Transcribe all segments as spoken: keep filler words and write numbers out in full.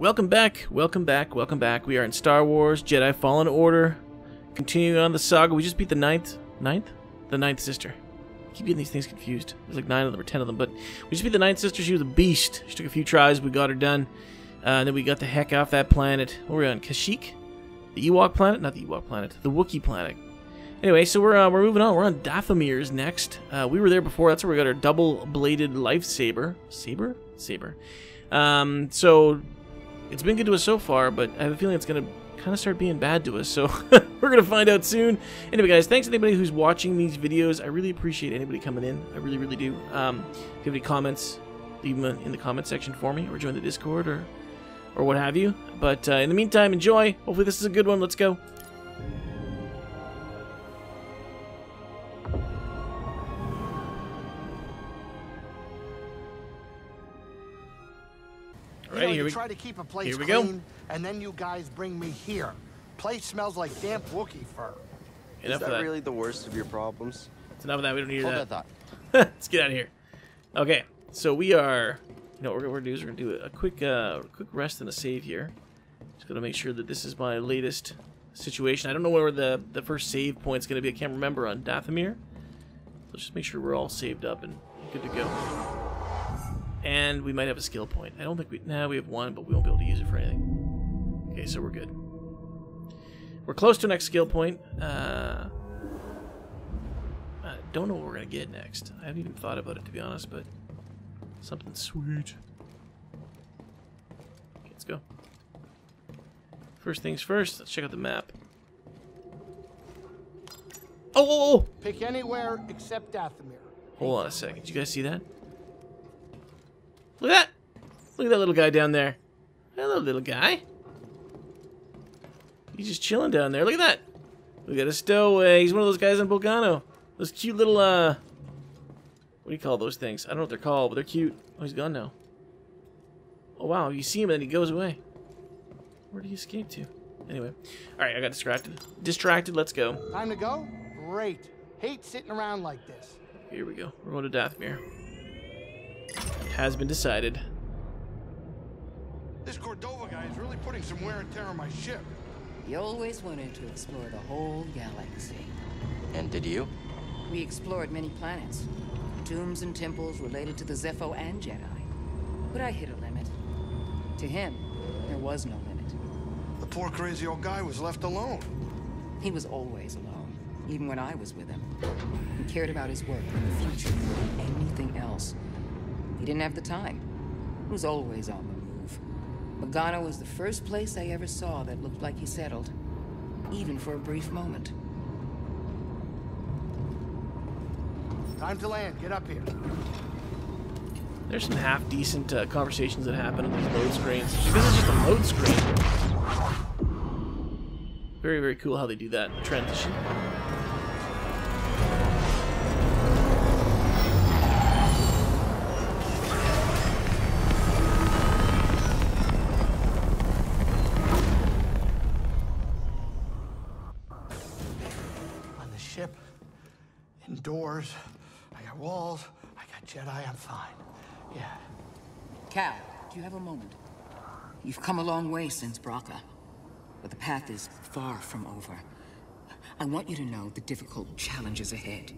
Welcome back, welcome back, welcome back. We are in Star Wars Jedi: Fallen Order. Continuing on the saga, we just beat the ninth, ninth? The ninth sister. I keep getting these things confused. There's like nine of them or ten of them, but we just beat the ninth sister. She was a beast. She took a few tries, we got her done. Uh, and then we got the heck off that planet. What were we on? Kashyyyk? The Ewok planet? Not the Ewok planet. The Wookiee planet. Anyway, so we're uh, we're moving on. We're on Dathomir's next. Uh, we were there before. That's where we got our double-bladed lightsaber. Saber? Saber. Um, so it's been good to us so far, but I have a feeling it's going to kind of start being bad to us. So we're going to find out soon. Anyway, guys, thanks to anybody who's watching these videos. I really appreciate anybody coming in. I really, really do. Um, if you have any comments, leave them in the comment section for me, or join the Discord, or or what have you. But uh, in the meantime, enjoy. Hopefully this is a good one. Let's go. You know, here you try to keep a place here we clean, go. And then you guys bring me here. Place smells like damp Wookiee fur. Enough Is that, that really the worst of your problems? It's enough of that. We don't need Hold that. that thought. Let's get out of here. Okay, so we are. You know what we're gonna do is we're gonna do a quick, uh, quick rest and a save here. Just gonna make sure that this is my latest situation. I don't know where the the first save point's gonna be. I can't remember on Dathomir. So let's just make sure we're all saved up and good to go. And we might have a skill point. I don't think we... Nah, we have one, but we won't be able to use it for anything. Okay, so we're good. We're close to next skill point. Uh, I don't know what we're going to get next. I haven't even thought about it, to be honest, but... Something sweet. Okay, let's go. First things first, let's check out the map. Oh! oh, oh. Pick anywhere except Dathomir. Hold on a second. Did you guys see that? Look at that! Look at that little guy down there. Hello, little guy. He's just chilling down there. Look at that. Look at a stowaway. He's one of those guys on Bolgano. Those cute little, uh... what do you call those things? I don't know what they're called, but they're cute. Oh, he's gone now. Oh, wow. You see him, and then he goes away. Where did he escape to? Anyway. Alright, I got distracted. Distracted, let's go. Time to go? Great. Hate sitting around like this. Here we go. We're going to Dathomir. Has been decided. This Cordova guy is really putting some wear and tear on my ship. He always wanted to explore the whole galaxy. And did you? We explored many planets. Tombs and temples related to the Zepho and Jedi. But I hit a limit. To him, there was no limit. The poor crazy old guy was left alone. He was always alone, even when I was with him. He cared about his work and the future more than anything else. He didn't have the time. He was always on the move. Bolgano was the first place I ever saw that looked like he settled, even for a brief moment. Time to land. Get up here. There's some half-decent uh, conversations that happen on these load screens. This is just a load screen. Very, very cool how they do that in the transition. Doors, I got walls, I got Jedi, I'm fine. Yeah. Cal, do you have a moment? You've come a long way since Bracca, but the path is far from over. I want you to know the difficult challenges ahead.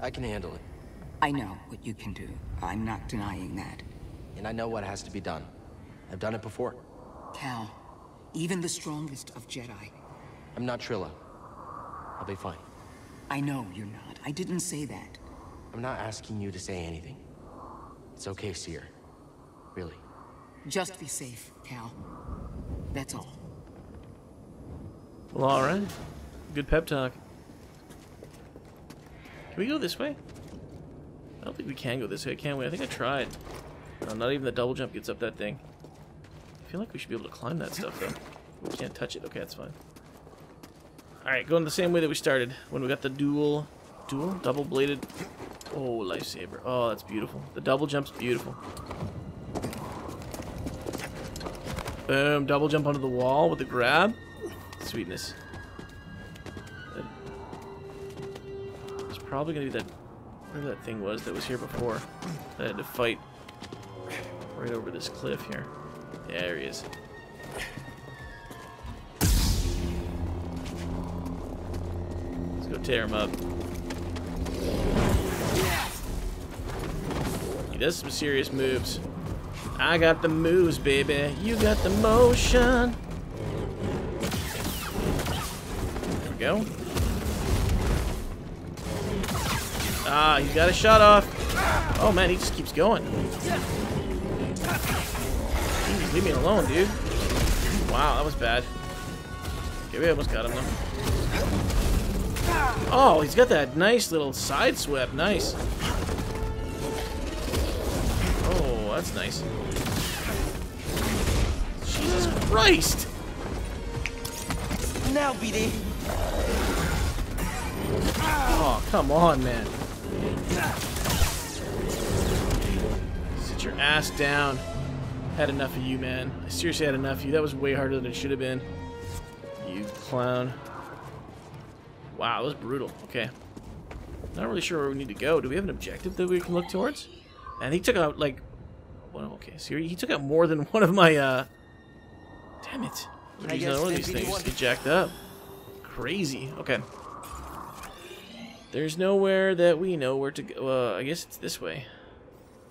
I can handle it. I know what you can do. I'm not denying that. And I know what has to be done. I've done it before. Cal, even the strongest of Jedi. I'm not Trilla. I'll be fine. I know you're not. I didn't say that. I'm not asking you to say anything. It's okay, Seer. Really. Just be safe, Cal. That's all. Well, alright. Good pep talk. Can we go this way? I don't think we can go this way, can we? I think I tried. No, not even the double jump gets up that thing. I feel like we should be able to climb that stuff, though. We can't touch it. Okay, that's fine. Alright, going the same way that we started, when we got the dual, dual? Double-bladed, oh, lightsaber. Oh, that's beautiful. The double jump's beautiful. Boom, double jump onto the wall with a grab. Sweetness. It's probably going to be that, where that thing was that was here before. That I had to fight right over this cliff here. There he is. Let's go tear him up. He does some serious moves. I got the moves, baby. You got the motion. There we go. Ah, he's got a shot off. Oh, man, he just keeps going. Jeez, leave me alone, dude. Wow, that was bad. Okay, we almost got him, though. Oh, he's got that nice little side sweep. Nice. Oh, that's nice. Jesus Christ! Now, B D. Oh, come on, man. Sit your ass down. Had enough of you, man. I seriously had enough of you. That was way harder than it should have been. You clown. Wow, that was brutal. Okay. Not really sure where we need to go. Do we have an objective that we can look towards? And he took out, like... Well, okay, so he took out more than one of my, uh... Damn it. I guess another one of these things. He jacked up. Crazy. Okay. There's nowhere that we know where to go. Uh, I guess it's this way.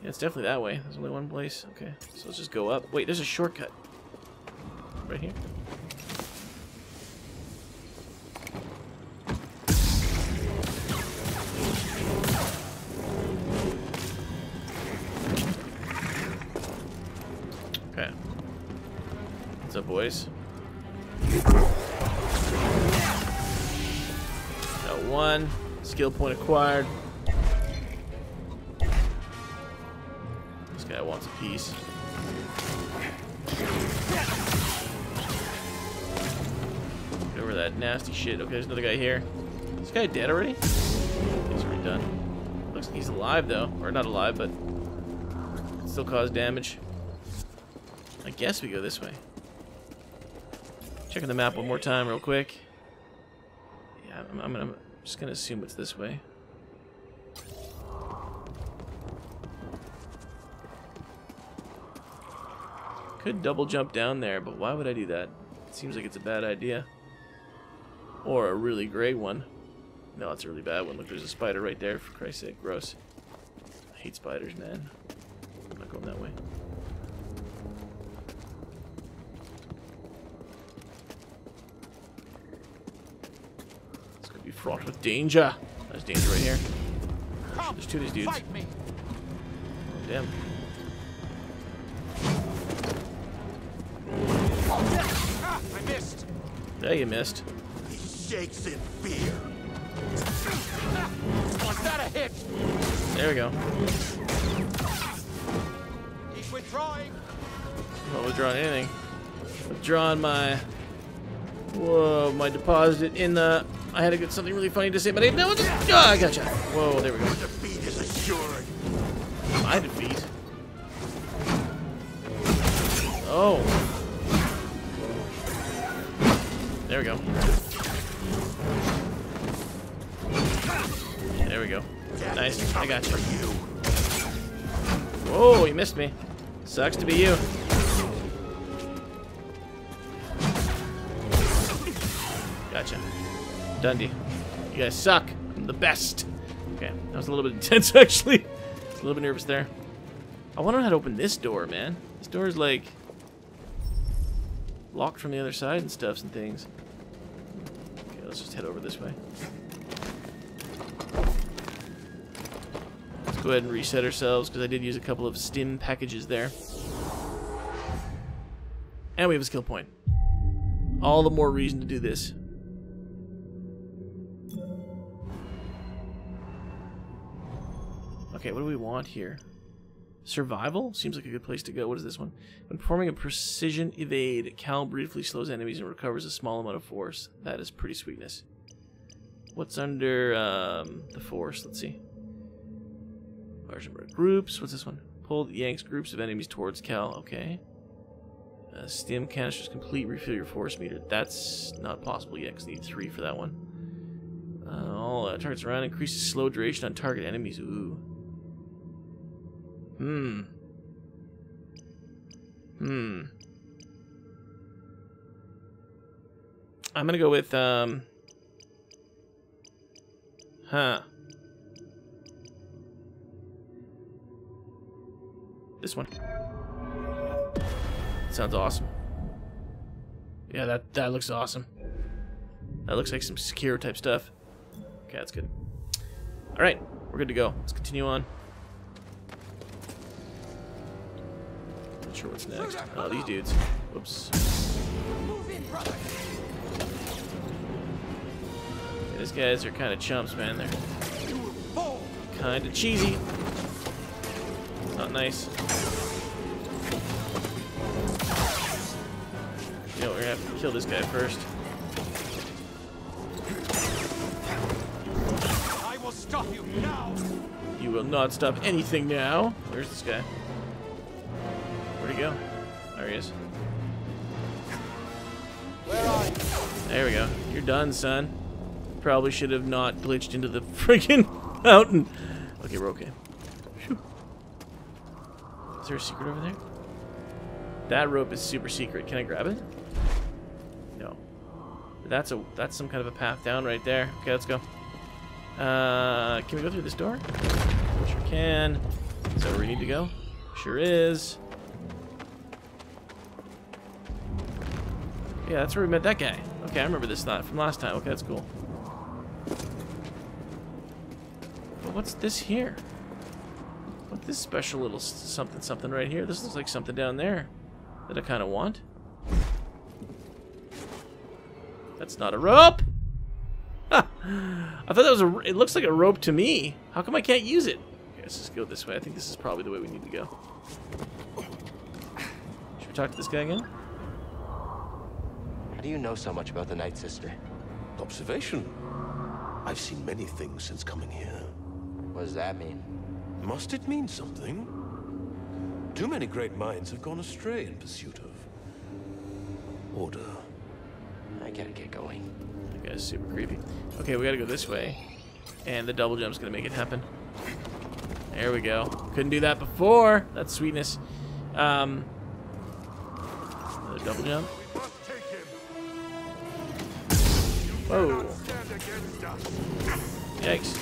Yeah, it's definitely that way. There's only one place. Okay, so let's just go up. Wait, there's a shortcut. Right here. Okay. What's up, boys? Got one. Skill point acquired. This guy wants a piece. Get over that nasty shit. Okay, there's another guy here. Is this guy dead already? He's already done. Looks like he's alive though. Or not alive, but still cause damage. I guess we go this way. Checking the map one more time real quick. Yeah, I'm, I'm gonna... Just gonna assume it's this way. Could double jump down there, but why would I do that? It seems like it's a bad idea. Or a really great one. No, it's a really bad one. Look, there's a spider right there, for Christ's sake. Gross. I hate spiders, man. I'm not going that way. Fraught with danger. There's danger right here. Actually, there's two of these dudes. Fight me. Oh, damn. I missed. Yeah, you missed. He shakes in fear. Was that a hit? There we go. He's withdrawing. I'm not withdrawing anything. Withdrawing my. Whoa, my deposit in the. I had a good something really funny to say, but I no. Oh, I gotcha. Whoa, there we go. Your defeat is assured. My defeat. Oh. There we go. There we go. Nice. I gotcha. Whoa, you missed me. Sucks to be you. Gotcha. Dundee. You guys suck. I'm the best. Okay, that was a little bit intense, actually. I was a little bit nervous there. I wonder how to open this door, man. This door is, like, locked from the other side and stuffs and things. Okay, let's just head over this way. Let's go ahead and reset ourselves, because I did use a couple of stim packages there. And we have a skill point. All the more reason to do this. Okay, what do we want here? Survival? Seems like a good place to go. What is this one? When performing a precision evade, Cal briefly slows enemies and recovers a small amount of force. That is pretty sweetness. What's under um, the force? Let's see. Large number of groups. What's this one? Pull yanks groups of enemies towards Cal. Okay. Uh, stim canisters complete. Refill your force meter. That's not possible yet because I need three for that one. Uh, all uh, targets around increases slow duration on target enemies. Ooh. Hmm. Hmm. I'm gonna go with, um... Huh. This one. Sounds awesome. Yeah, that, that looks awesome. That looks like some secure type stuff. Okay, that's good. Alright, we're good to go. Let's continue on. Not sure what's next. Oh, these dudes. Whoops. Yeah, these guys are kind of chumps, man. They're kind of cheesy. Not nice. You know, we're gonna have to kill this guy first. I will stop you now. You will not stop anything now. Where's this guy? Where'd he go? There he is. Where are you? There we go. You're done, son. Probably should have not glitched into the friggin' mountain. Okay, we're okay. Whew. Is there a secret over there? That rope is super secret. Can I grab it? That's a that's some kind of a path down right there. Okay, let's go. Uh, can we go through this door? Sure can. Is that where we need to go? Sure is. Yeah, that's where we met that guy. Okay, I remember this thought from last time. Okay, that's cool. But what's this here? What's this special little something something right here? This looks like something down there that I kind of want. That's not a rope. Ha. I thought that was a. It looks like a rope to me. How come I can't use it? Okay, let's just go this way. I think this is probably the way we need to go. Should we talk to this guy again? How do you know so much about the Night Sister? Observation. I've seen many things since coming here. What does that mean? Must it mean something? Too many great minds have gone astray in pursuit of order. I gotta get going. That guy's super creepy. Okay, we gotta go this way. And the double jump's gonna make it happen. There we go. Couldn't do that before. That's sweetness. Um, another double jump. Whoa. Yikes.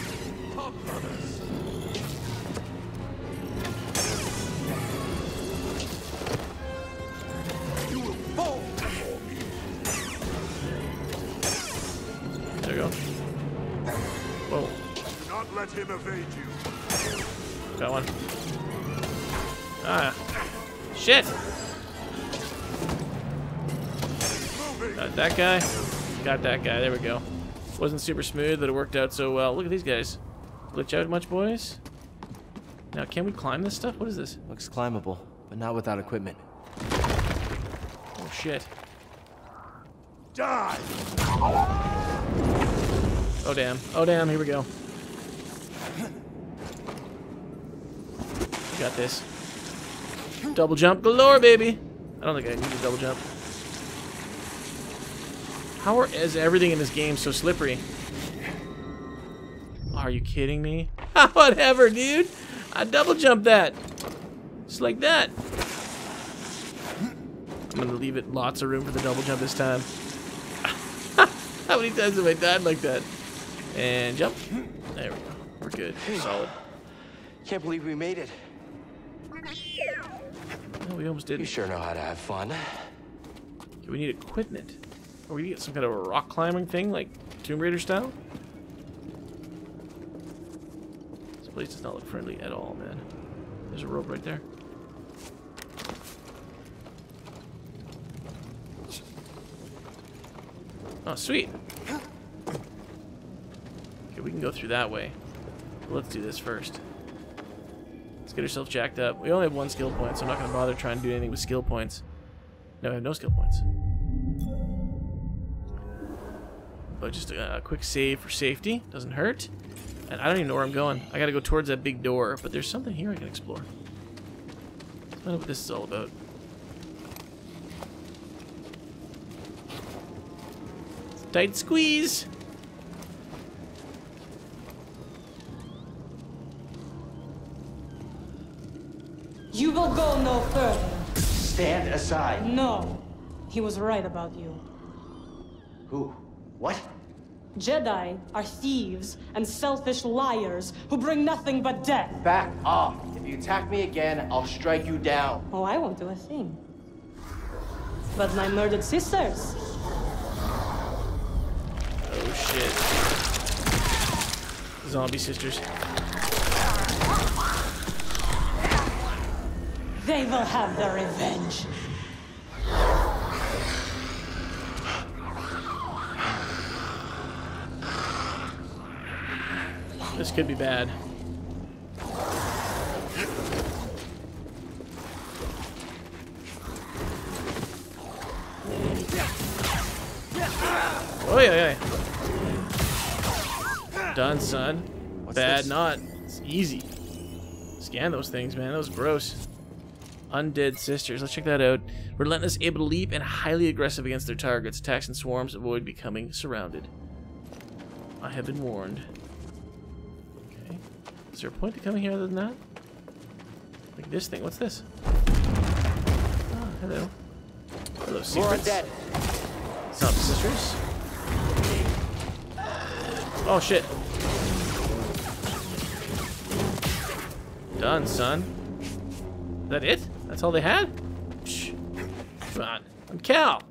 Let him evade you. Got one. Ah. Shit! Got that guy. Got that guy. There we go. Wasn't super smooth, but it worked out so well. Look at these guys. Glitch out much, boys? Now, can we climb this stuff? What is this? Looks climbable, but not without equipment. Oh, shit. Die! Oh, damn. Oh, damn. Here we go. Got this. Double jump galore, baby! I don't think I need a double jump. How are, is everything in this game so slippery? Are you kidding me? Whatever, dude! I double jump that! Just like that! I'm gonna leave it lots of room for the double jump this time. How many times have I died like that? And jump. There we go. We're good. We're solid. Can't believe we made it. No, we almost did. You sure know how to have fun. Okay, we need equipment. Are we gonna get some kind of a rock climbing thing, like Tomb Raider style? This place does not look friendly at all, man. There's a rope right there. Oh, sweet. Okay, we can go through that way. Let's do this first. Let's get ourselves jacked up. We only have one skill point, so I'm not going to bother trying to do anything with skill points. No, I have no skill points. But just a, a quick save for safety. Doesn't hurt. And I don't even know where I'm going. I got to go towards that big door, but there's something here I can explore. I don't know what this is all about. It's a tight squeeze! You will go no further. Stand aside. No. He was right about you. Who? What? Jedi are thieves and selfish liars who bring nothing but death. Back off. If you attack me again, I'll strike you down. Oh, I won't do a thing. But my murdered sisters. Oh, shit. Zombie sisters. They will have their revenge. This could be bad. Oh yeah, yeah. Done, son. What's bad this? Not. It's easy. Scan those things, man. That was gross. Undead sisters. Let's check that out. Relentless, able to leap, and highly aggressive against their targets. Attacks in swarms. Avoid becoming surrounded. I have been warned. Okay. Is there a point to coming here other than that? Like this thing. What's this? Oh, hello. Hello, secrets. More undead. Zombie sisters. Oh, shit. Done, son. Is that it? That's all they had? Shh. Come on. I'm Cal.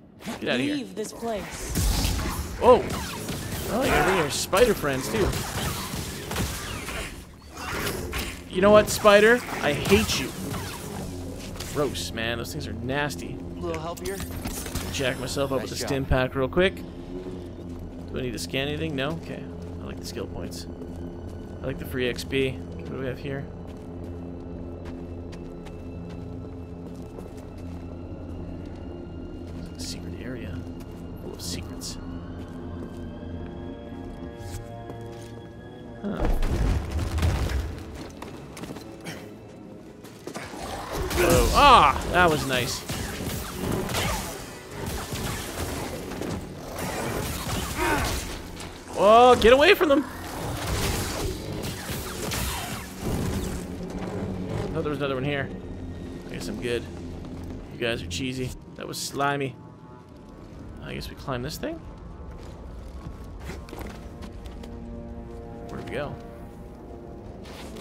Get out of here. Leave this place. Whoa. Oh, you're bringing your spider friends, too. You know what, spider? I hate you. Gross, man. Those things are nasty. A little help here? Jack myself up nice with a stim pack real quick. Do I need to scan anything? No? Okay. I like the skill points. I like the free X P. What do we have here? Secrets. Huh. Oh, ah, that was nice. Oh, get away from them. I thought there was another one here. I guess I'm good. You guys are cheesy. That was slimy. I guess we climb this thing? Where do we go?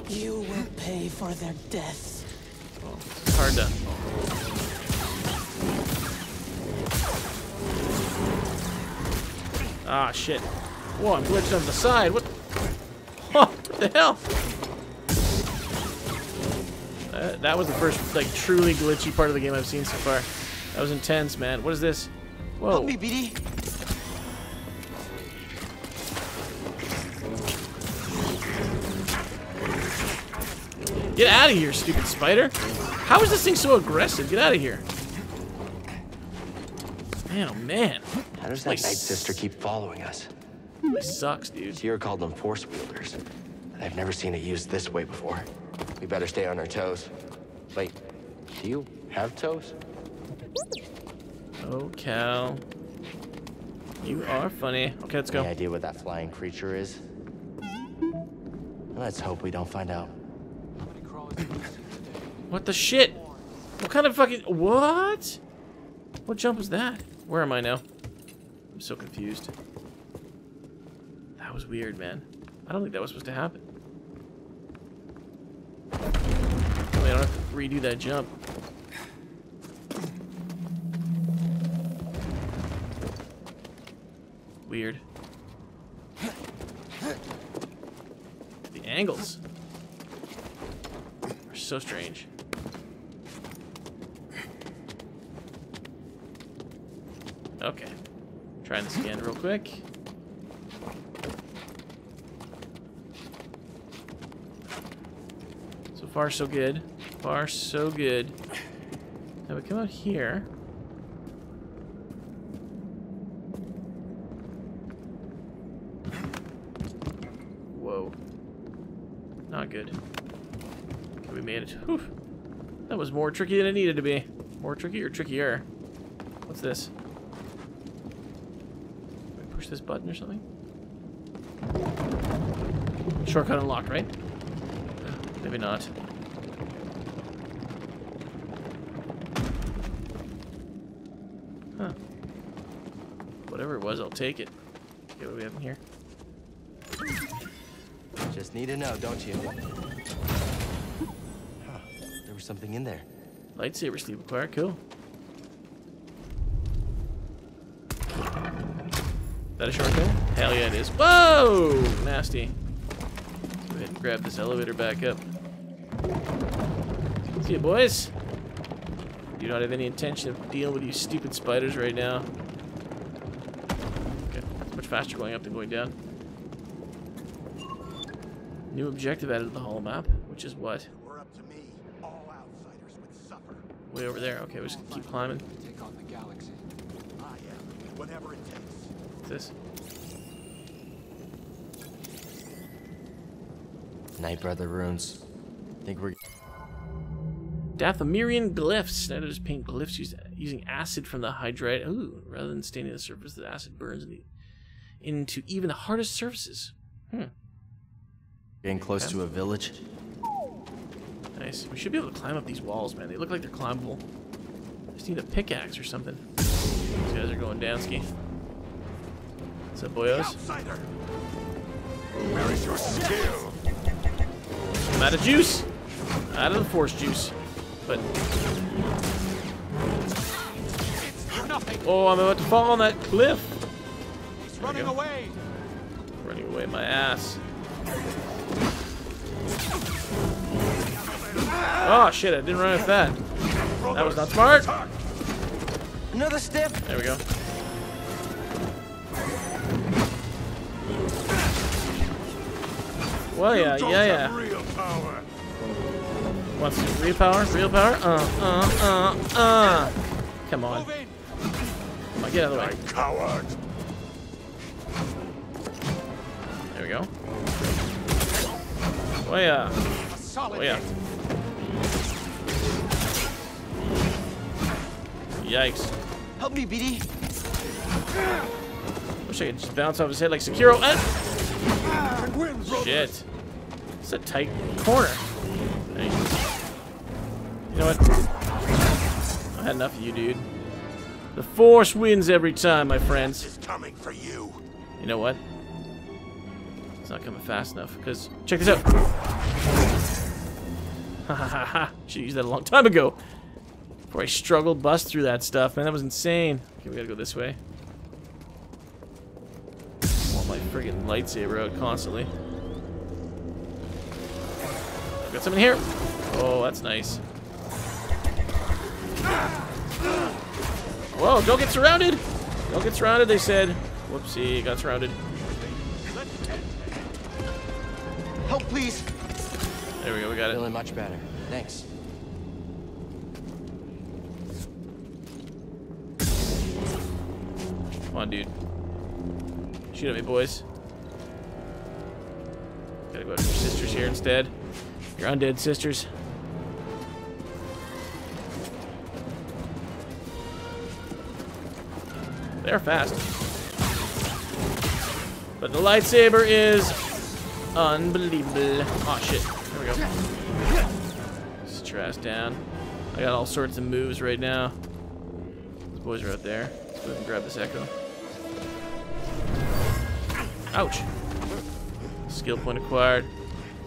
You will pay for their deaths. Well, it's hard to... Ah, shit. Whoa, I'm glitched on the side. What? Oh, what the hell? Uh, that was the first, like, truly glitchy part of the game I've seen so far. That was intense, man. What is this? Whoa. Help me, B D. Get out of here, stupid spider. How is this thing so aggressive? Get out of here. Man, oh man. How does that Night Sister keep following us? It sucks, dude. Tyr called them force wielders. I've never seen it used this way before. We better stay on our toes. Wait, do you have toes? Oh, Cal. You are funny. Okay, let's go. Any idea what that flying creature is? Let's hope we don't find out. What the shit? What kind of fucking... What? What jump was that? Where am I now? I'm so confused. That was weird, man. I don't think that was supposed to happen. Wait, I don't have to redo that jump. Weird. The angles are so strange. Okay. Trying to scan real quick. So far, so good. Far, so good. Now we come out here. Not good. Okay, we made it. Whew. That was more tricky than it needed to be. More tricky or trickier? What's this? Can we push this button or something? Shortcut unlocked, right? Maybe not. Huh. Whatever it was, I'll take it. Okay, what do we have in here? Just need to know, don't you? Huh, there was something in there. Lightsaber sleeve acquired, cool. Is that a shortcut? Hell yeah, it is. Whoa! Nasty. Let's go ahead and grab this elevator back up. See you, boys. You don't have any intention of dealing with you stupid spiders right now. Okay, it's much faster going up than going down. New objective added to the hall map, which is what? We're up to me. All outsiders would suffer. Way over there. Okay, we just keep climbing. Take on the galaxy. Ah, yeah. Whatever it takes. What's this? Night Brother runes. I think we're. Dathomirian glyphs. Now just paint glyphs used, using acid from the hydrite. Ooh, rather than staining the surface, the acid burns in, into even the hardest surfaces. Hmm. Getting close to a village. Nice. We should be able to climb up these walls, man. They look like they're climbable. Just need a pickaxe or something. These guys are going down ski. What's up, boyos? Where is your skill? I'm out of juice. Out of the force juice. But oh, I'm about to fall on that cliff. He's running away. Running away, my ass. Oh shit, I didn't run with that. That was not smart. Another step. There we go. Well, yeah, yeah, yeah. Real power. What's it? Real power? Real power? Uh, uh, uh, uh. Come on. Come on, get out of the way. Coward. There we go. Well, yeah. Well, yeah. Yikes. Help me, B D. Wish I could just bounce off his head like Sekiro. Uh, shit. It's a tight corner. Nice. You know what? I had enough of you, dude. The force wins every time, my friends. It's coming for you. You know what? It's not coming fast enough, because check this out. Ha ha ha ha. Should use that a long time ago. Before I struggled bust through that stuff, man, that was insane. Okay, we gotta go this way. I want my friggin' lightsaber out constantly. Got something here. Oh, that's nice. Whoa, don't get surrounded! Don't get surrounded, they said. Whoopsie, got surrounded. Help, please! There we go, we got it. Feeling much better. Thanks. Come on, dude. Shoot at me, boys. Gotta go after your sisters here instead. Your undead sisters. They're fast. But the lightsaber is unbelievable. Oh shit. There we go. Sit your ass down. I got all sorts of moves right now. Those boys are out there. Let's go ahead and grab this echo. Ouch. Skill point acquired.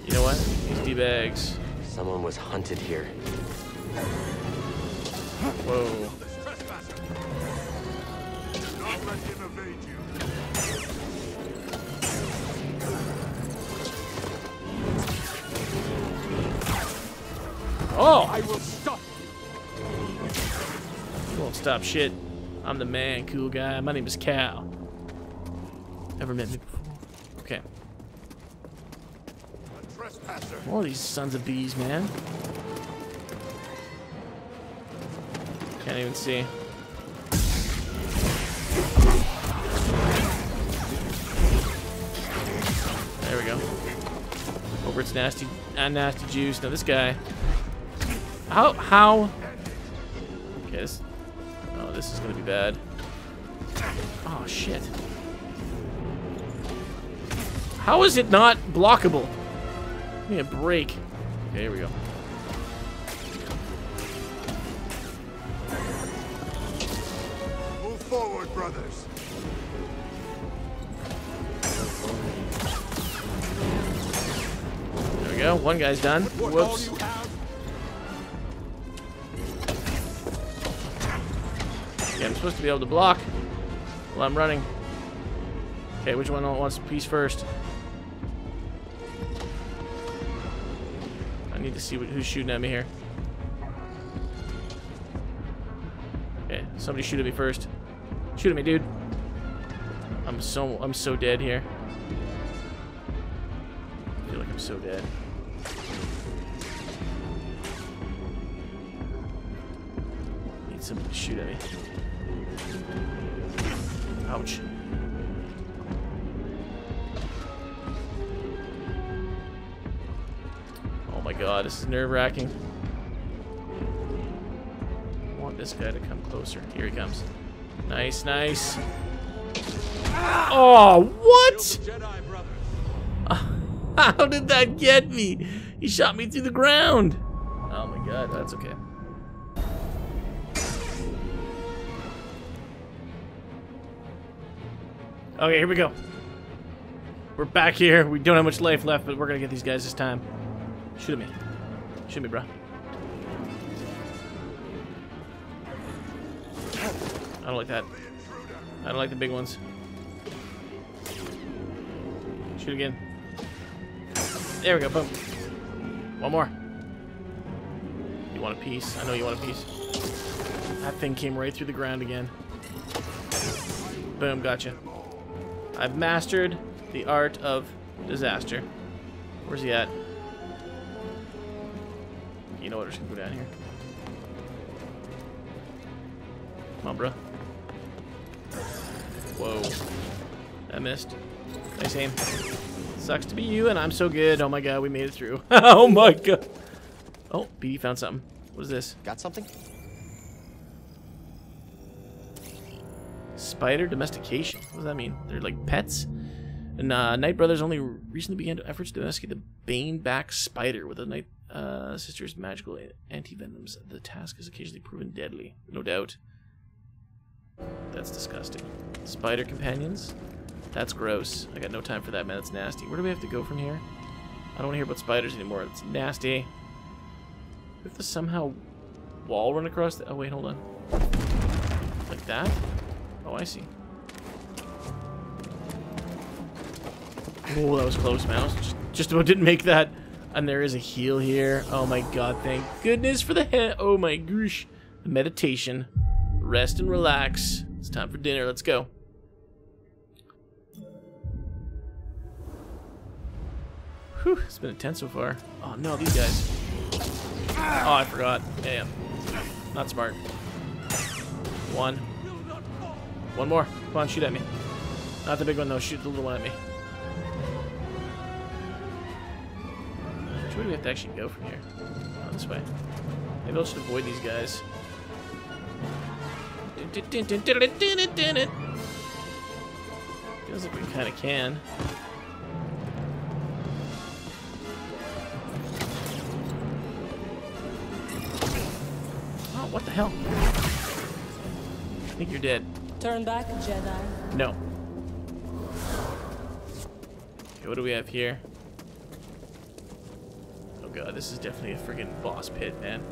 You know what? These D-bags. Someone was hunted here. Whoa. Oh! I will stop you. You won't stop shit. I'm the man, cool guy. My name is Cal. Never met me before. Okay. All these sons of bees, man. Can't even see. There we go. Over its nasty, uh, nasty juice. Now this guy. How? How? Okay. This, oh, this is gonna be bad. Oh shit. How is it not blockable? Give me a break. Okay, here we go. Move forward, brothers. There we go. One guy's done. Whoops. Yeah, I'm supposed to be able to block while I'm running. Okay, which one wants a piece first? I need to see what, who's shooting at me here. Okay, somebody shoot at me first. Shoot at me, dude. I'm so I'm so dead here. I feel like I'm so dead. I need somebody to shoot at me. Ouch. Oh my god, this is nerve-wracking. I want this guy to come closer. Here he comes. Nice, nice. Oh, what? How did that get me? He shot me through the ground. Oh my god, that's okay. Okay, here we go. We're back here. We don't have much life left, but we're gonna get these guys this time. Shoot at me. Shoot me, bro. I don't like that. I don't like the big ones. Shoot again. There we go, boom. One more. You want a piece? I know you want a piece. That thing came right through the ground again. Boom, gotcha. I've mastered the art of disaster. Where's he at? You know what, we're just gonna go down here. Come on, bro. Whoa. I missed. Nice aim. Sucks to be you, and I'm so good. Oh my god, we made it through. Oh my god. Oh, B D found something. What is this? Got something? Spider domestication. What does that mean? They're like pets? And uh, Night Brothers only recently began efforts to domesticate the Bane-back spider with the Night uh, Sisters' magical anti-venoms. The task is occasionally proven deadly. No doubt. That's disgusting. Spider companions? That's gross. I got no time for that, man. That's nasty. Where do we have to go from here? I don't want to hear about spiders anymore. It's nasty. We have to somehow wall run across the... Oh, wait, hold on. Like that? Oh, I see. Oh, that was close, man. I was just, just about didn't make that. And there is a heal here. Oh, my God. Thank goodness for the head. Oh, my gosh. The meditation. Rest and relax. It's time for dinner. Let's go. Whew, it's been intense so far. Oh, no, these guys. Oh, I forgot. Damn. Not smart. One. One more. Come on, shoot at me. Not the big one, though. Shoot the little one at me. Which way do we have to actually go from here? Oh, this way. Maybe I'll just avoid these guys. Feels like we kind of can. Oh, what the hell? I think you're dead. Turn back, Jedi. No. Okay, what do we have here? Oh god, this is definitely a friggin' boss pit, man.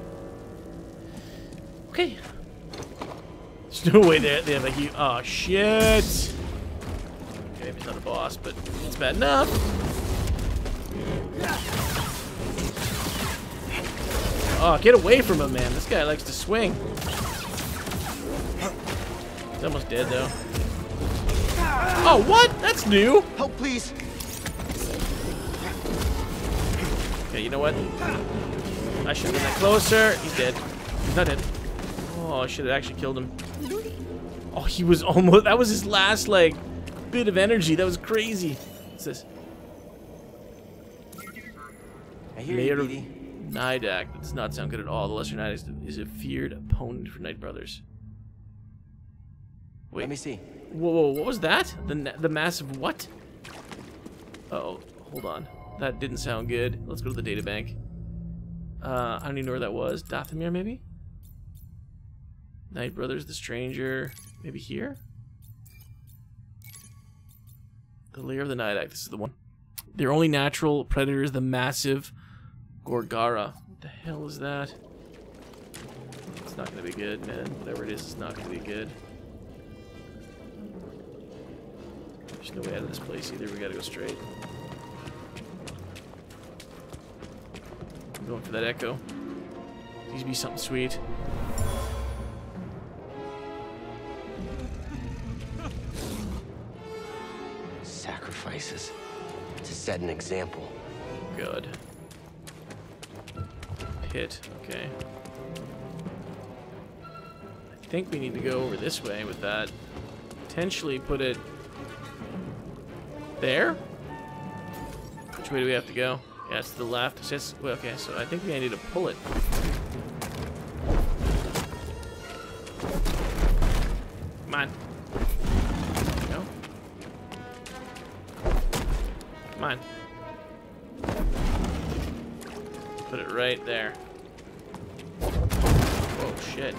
Okay. There's no way they have a huge... Oh, shit! Okay, maybe it's not a boss, but it's bad enough. Oh, get away from him, man. This guy likes to swing. He's almost dead, though. Oh, what? That's new! Help, please! Okay, you know what? I should have been that closer. He's dead. He's not dead. Oh, I should have actually killed him. Oh, he was almost... That was his last, like, bit of energy. That was crazy. What's this? I hear Mayor you, B D. Nydak. That does not sound good at all. The Lesser Nydak is a feared opponent for Night Brothers. Wait. Let me see. Whoa, whoa, what was that? The, the massive what? Uh-oh. Hold on. That didn't sound good. Let's go to the data bank. Uh, I don't even know where that was. Dathomir, maybe? Night Brothers, the Stranger, maybe here? The lair of the Nydak. This is the one. Their only natural predator is the massive Gorgara. What the hell is that? It's not gonna be good, man. Whatever it is, it's not gonna be good. There's no way out of this place either. We gotta go straight. I'm going for that echo. Needs to be something sweet. Sacrifices to set an example. Good. Hit. Okay. I think we need to go over this way with that. Potentially put it there. Which way do we have to go? Yeah, it's to the left. It's, well, okay, so I think we need to pull it. Come on. No. Come on. Put it right there. Oh shit.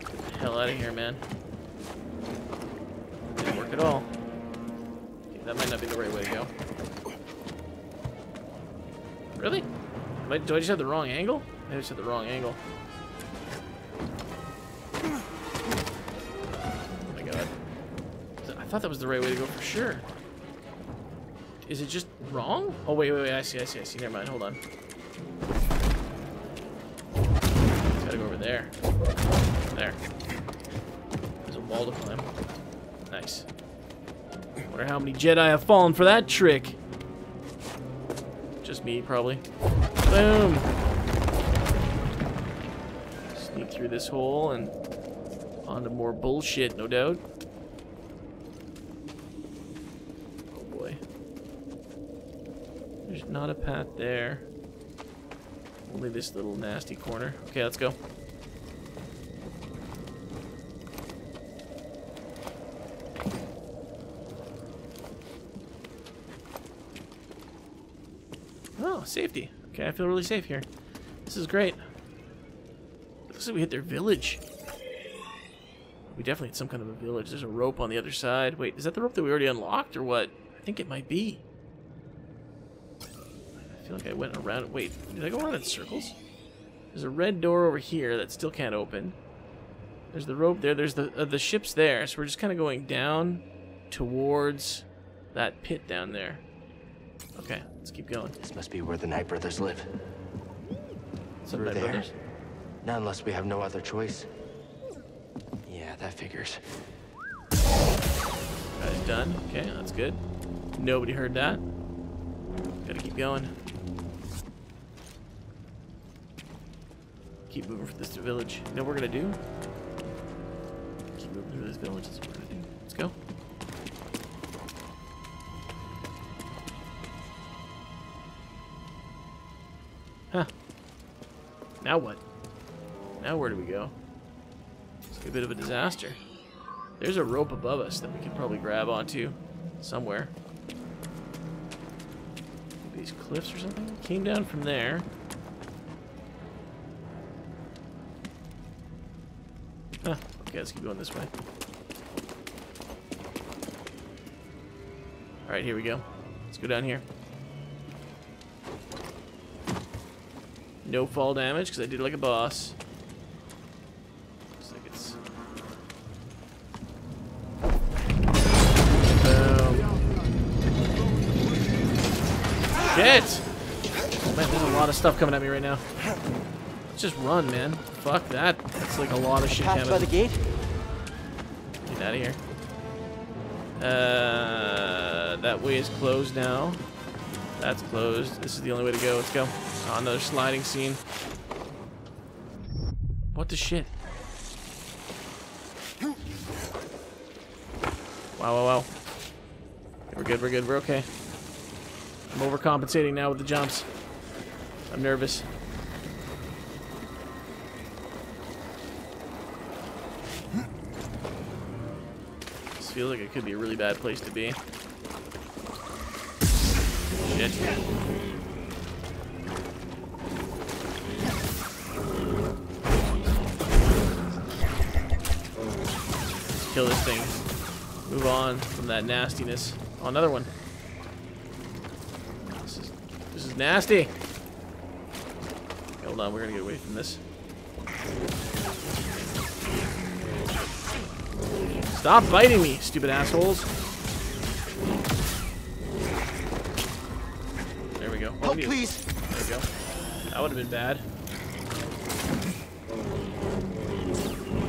Get the hell out of here, man. Didn't work at all. Okay, that might not be the right way to go. Really? Do I just have the wrong angle? I just have the wrong angle. Oh my god. I thought that was the right way to go for sure. Is it just wrong? Oh, wait, wait, wait. I see, I see, I see. Never mind. Hold on. Gotta go over there. There. There's a wall to climb. Nice. Wonder how many Jedi have fallen for that trick. Just me, probably. Boom! Sneak through this hole and onto more bullshit, no doubt. Oh boy. There's not a path there. Only this little nasty corner. Okay, let's go. Safety. Okay, I feel really safe here. This is great. Looks like we hit their village. We definitely hit some kind of a village. There's a rope on the other side. Wait, is that the rope that we already unlocked or what? I think it might be. I feel like I went around it. Wait, did I go around in circles? There's a red door over here that still can't open. There's the rope there. There's the, uh, the ship's there. So we're just kind of going down towards that pit down there. Okay, let's keep going. This must be where the Night Brothers live. Some Night Brothers? Not unless we have no other choice. Yeah, that figures. That is done. Okay, that's good. Nobody heard that. Gotta keep going. Keep moving for this village. You know what we're gonna do? Keep moving through this village. That's what we're gonna do. Let's go. Huh. Now what? Now where do we go? It's a bit of a disaster. There's a rope above us that we can probably grab onto somewhere. These cliffs or something? Came down from there. Huh. Okay, let's keep going this way. Alright, here we go. Let's go down here. No fall damage, because I did like a boss. Looks like it's... Boom. Shit! Oh, man, there's a lot of stuff coming at me right now. Let's just run, man. Fuck that. That's like a lot of shit coming. By the gate? Get out of here. Uh, that way is closed now. That's closed. This is the only way to go. Let's go. Oh, another sliding scene. What the shit? Wow, wow, wow. We're good, we're good, we're okay. I'm overcompensating now with the jumps. I'm nervous. This feels like it could be a really bad place to be. Shit. Kill this thing. Move on from that nastiness. Oh, another one. This is, this is nasty. Hold on, we're gonna get away from this. Stop biting me, stupid assholes. There we go. Oh, please. There we go. That would have been bad.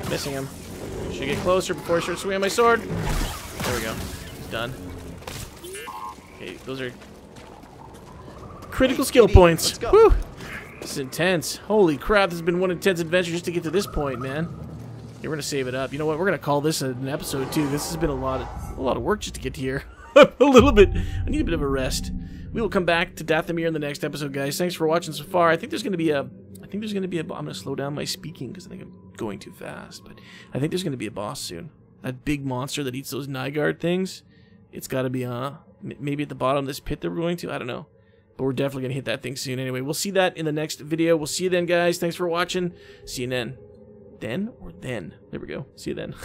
Missing him. Should get closer before I start swinging my sword. There we go. He's done. Okay, those are critical skill points. Woo! This is intense. Holy crap, this has been one intense adventure just to get to this point, man. Okay, we're gonna save it up. You know what? We're gonna call this an episode too. This has been a lot of a lot of work just to get here. A little bit. I need a bit of a rest. We will come back to Dathomir in the next episode, guys. Thanks for watching so far. I think there's gonna be a I think there's gonna be a I'm gonna slow down my speaking because I think I'm going too fast, but I think there's gonna be a boss soon. That big monster that eats those Nydak things. It's gotta be uh maybe at the bottom of this pit that we're going to. I don't know. But we're definitely gonna hit that thing soon. Anyway, we'll see that in the next video. We'll see you then, guys. Thanks for watching. See you then. Then or then. There we go. See you then.